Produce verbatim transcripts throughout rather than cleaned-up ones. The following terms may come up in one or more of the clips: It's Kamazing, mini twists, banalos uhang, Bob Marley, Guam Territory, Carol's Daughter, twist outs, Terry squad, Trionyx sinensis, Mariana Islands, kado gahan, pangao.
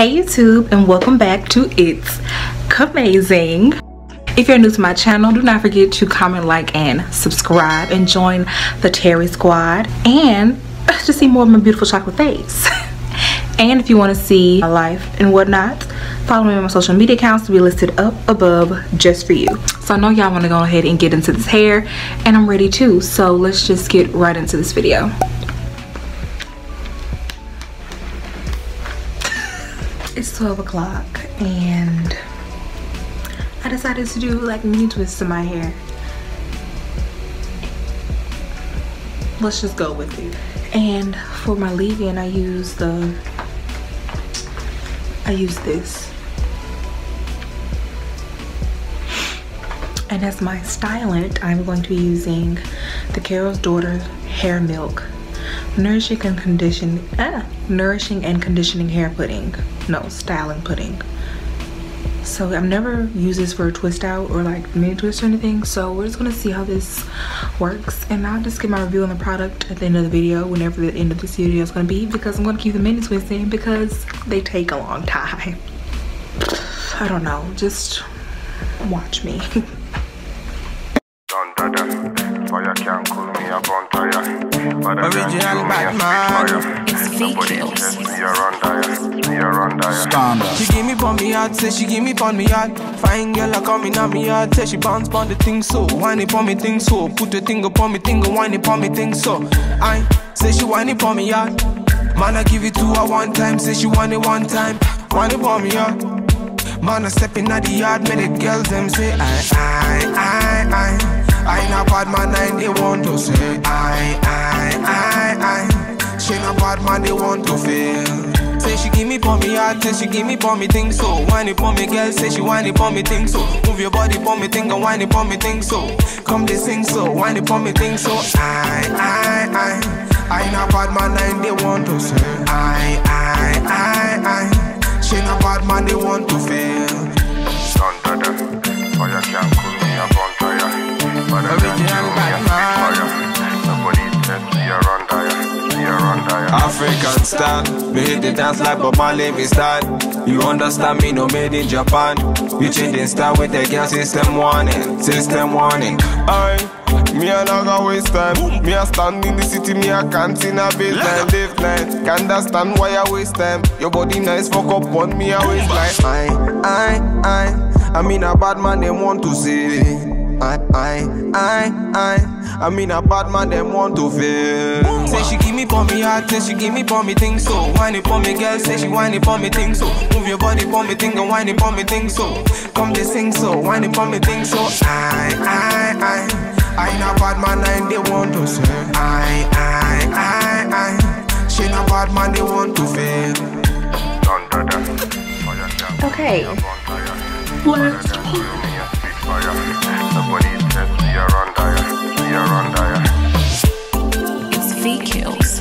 Hey YouTube, and welcome back to It's Kamazing. If you're new to my channel, do not forget to comment, like, and subscribe, and join the Terry squad and to see more of my beautiful chocolate face. And if you want to see my life and whatnot, follow me on my social media accounts to be listed up above just for you. So I know y'all want to go ahead and get into this hair, and I'm ready too, so let's just get right into this video. It's twelve o'clock and I decided to do like mini twists to my hair. Let's just go with it. And for my leave-in, I use the I use this, and as my stylant, I'm going to be using the Carol's Daughter Hair Milk Nourishing and Conditioning ah, Nourishing and Conditioning Hair Pudding. No, styling pudding. So I've never used this for a twist out or like mini twist or anything, so we're just gonna see how this works, and I'll just give my review on the product at the end of the video, whenever the end of this video is gonna be, because I'm gonna keep the mini twists in because they take a long time. I don't know, just watch me. Original bad man, it's fake kills. She give me pon me heart, say she give me pon me heart. Fine girl a come in on me heart, say she bounce pon the thing so. Whine pon me thing so, put the thing upon me thing, whine pon me thing so. I say she whine pon me heart, man I give it to her one time, say she whine it one time, whine pon me heart. Man I step in at the yard, make the girls them say I I I I. I ain't a bad man, I ain't they want to say I, I, I, I. She ain't a bad man, they want to feel. Say she give me for me heart, say she give me for me thing so. Whine it for me girl, say she whine it for me thing so. Move your body for me thing and whine it for me thing so. Come they sing so, whine it for me thing so. I, I, I, I ain't a bad man, I ain't they want to say I, I, I, I. She ain't a bad man, they want to feel. Fire can't cool me up on fire. But I think you're my man. Nobody said we are on fire, we are on fire. African star, we hit the dance like Bob Marley, we start. You understand me, no made in Japan. You changing style with the girl, system warning, system warning. Aye, me I not gonna waste time. Me I stand in the city, me I can't see a baseline, live line. Can't understand why I waste time. Your body nice, fuck up on me, I waste like I, I, I. I mean a bad man, they want to see. I, I, I, I, I mean a bad man, them want to feel. Say she give me for me heart, say she give me for me thing so. Whine it for me girl, say she whine it for me thing so. Move your body for me thing and whine it for me thing so. Come they sing so, whine it for me thing so. I, I, I, I ain't a bad man, I ain't they want to say I, I, I, I, she ain't a bad man, they want to feel. Okay, let's go. It's fake kills.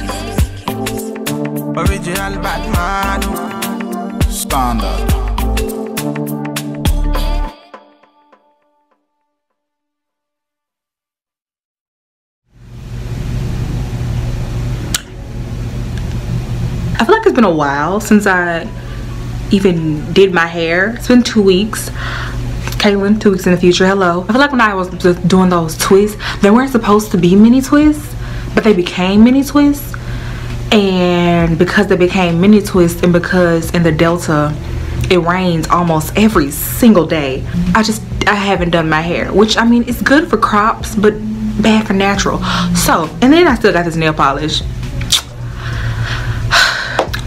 Original Batman standard. I feel like it's been a while since I even did my hair. It's been two weeks. Kaylin, two weeks in the future, hello. I feel like when I was just doing those twists, they weren't supposed to be mini twists, but they became mini twists. And because they became mini twists, and because in the Delta, it rains almost every single day, I just, I haven't done my hair, which I mean, it's good for crops, but bad for natural. So, and then I still got this nail polish.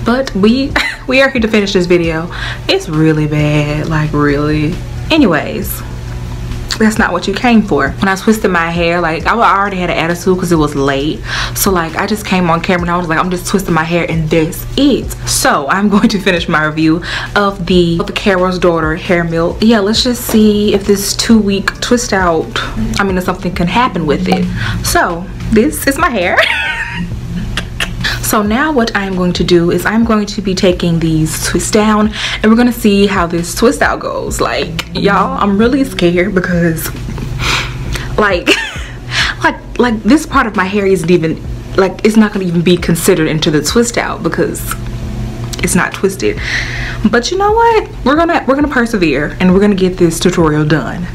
But we, we are here to finish this video. It's really bad, like really. Anyways, that's not what you came for. When I twisted my hair, like I already had an attitude because it was late. So like I just came on camera and I was like, I'm just twisting my hair and that's it. So I'm going to finish my review of the, of the Carol's Daughter Hair Milk. Yeah, let's just see if this two week twist out, I mean if something can happen with it. So this is my hair. So now what I'm going to do is I'm going to be taking these twists down and we're going to see how this twist out goes. Like, y'all, I'm really scared because like, like, like this part of my hair isn't even, like it's not going to even be considered into the twist out because it's not twisted. But you know what, we're gonna we're gonna persevere and we're gonna get this tutorial done.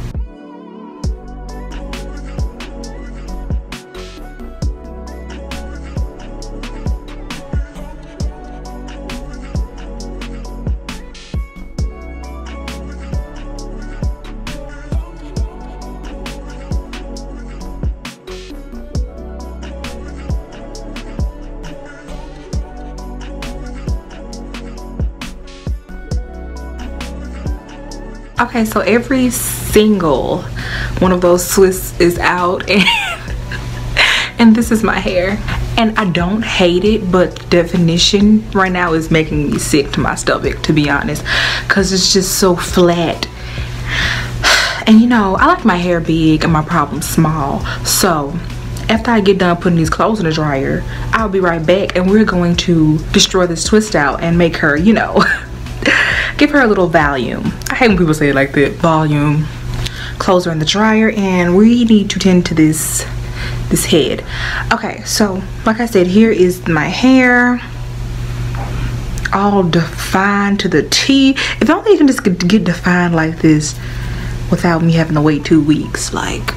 Okay, so every single one of those twists is out, and and this is my hair. And I don't hate it, but the definition right now is making me sick to my stomach, to be honest, because it's just so flat. And you know, I like my hair big and my problems small. So after I get done putting these clothes in the dryer, I'll be right back and we're going to destroy this twist out and make her, you know, give her a little volume. I hate when people say it like that. Volume. Clothes are in the dryer and we need to tend to this this head. Okay, so like I said, here is my hair, all defined to the T. If only you can just get, get defined like this without me having to wait two weeks. Like,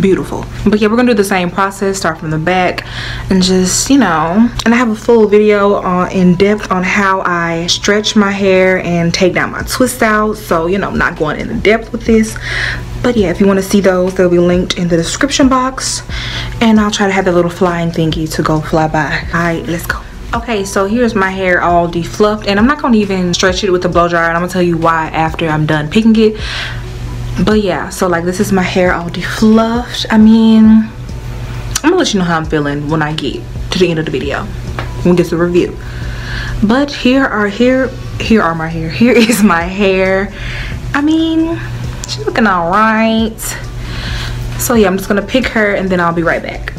beautiful. But yeah, we're gonna do the same process, start from the back and just, you know, and I have a full video on in depth on how I stretch my hair and take down my twist out, so you know, I'm not going into depth with this. But yeah, if you want to see those, they'll be linked in the description box, and I'll try to have that little flying thingy to go fly by. All right, let's go. Okay, so here's my hair all defluffed, and I'm not gonna even stretch it with the blow dryer, and I'm gonna tell you why after I'm done picking it. But yeah, so like this is my hair all defluffed. I mean, I'm gonna let you know how I'm feeling when I get to the end of the video, when we get to the review. But here are here here are my hair. Here is my hair. I mean, she's looking all right. So yeah, I'm just gonna pick her and then I'll be right back.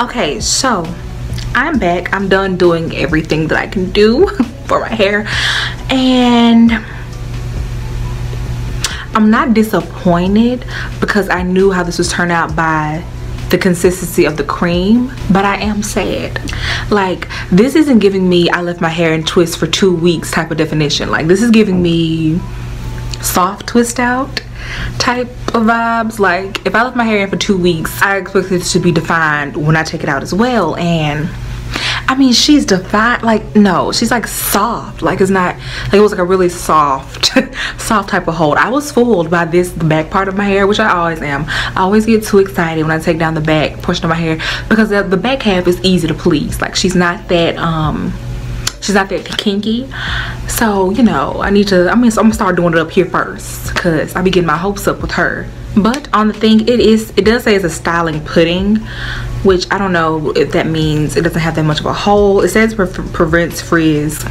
Okay, so I'm back. I'm done doing everything that I can do for my hair, and I'm not disappointed because I knew how this was turned out by the consistency of the cream, but I am sad. Like, this isn't giving me I left my hair in twist for two weeks type of definition. Like, this is giving me soft twist out type of vibes. Like, if I left my hair in for two weeks, I expect it to be defined when I take it out as well. And I mean, she's defined. Like, no, she's like soft. Like, it's not like it was like a really soft soft type of hold. I was fooled by this the back part of my hair, which I always am. I always get too excited when I take down the back portion of my hair because the, the back half is easy to please. Like, she's not that um she's not that kinky. So you know, I need to I mean, so I'm gonna start doing it up here first because I be getting my hopes up with her. But on the thing, it is it does say it's a styling pudding, which I don't know if that means it doesn't have that much of a hole. It says pre prevents frizz.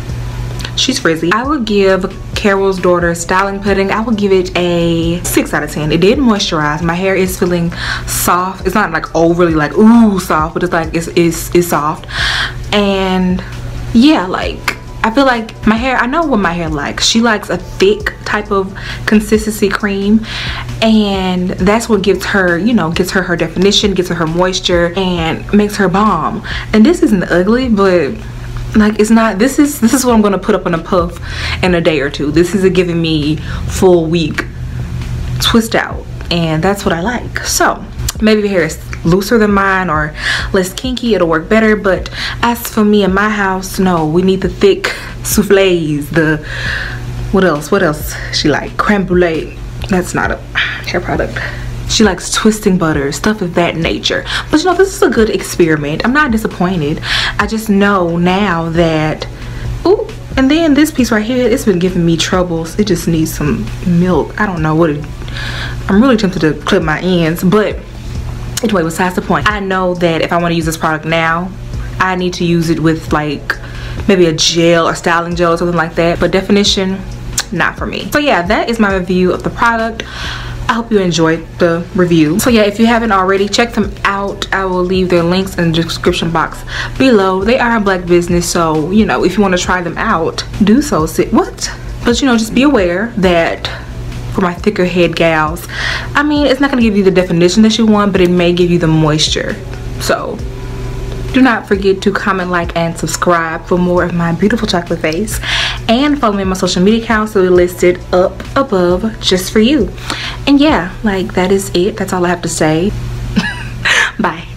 She's frizzy. I would give Carol's Daughter styling pudding, I would give it a six out of ten. It did moisturize. My hair is feeling soft. It's not like overly like ooh soft, but it's like it's it's, it's soft. And yeah, like I feel like my hair, I know what my hair likes. She likes a thick type of consistency cream, and that's what gives her, you know, gives her her definition, gives her her moisture, and makes her bomb. And this isn't ugly, but like it's not, this is this is what I'm gonna put up in a puff in a day or two. This is a giving me full week twist out, and that's what I like. So maybe your hair is looser than mine or less kinky, it'll work better. But as for me and my house, no, we need the thick soufflés, the what else what else she like, creme brulee. That's not a hair product. She likes twisting butter, stuff of that nature. But you know, this is a good experiment. I'm not disappointed. I just know now that ooh, and then this piece right here, it's been giving me troubles. It just needs some milk. I don't know what it, I'm really tempted to clip my ends, but anyway, besides the point, I know that if I want to use this product now, I need to use it with like maybe a gel or styling gel or something like that. But definition, not for me. So yeah, that is my review of the product. I hope you enjoyed the review. So yeah, if you haven't already, check them out. I will leave their links in the description box below. They are a black business, so you know, if you want to try them out, do so. Sit what? But you know, just be aware that for my thicker head gals, I mean, it's not gonna give you the definition that you want, but it may give you the moisture. So Do not forget to comment, like, and subscribe for more of my beautiful chocolate face. And follow me on my social media accounts that are listed up above just for you. And yeah, like, that is it. That's all I have to say. Bye.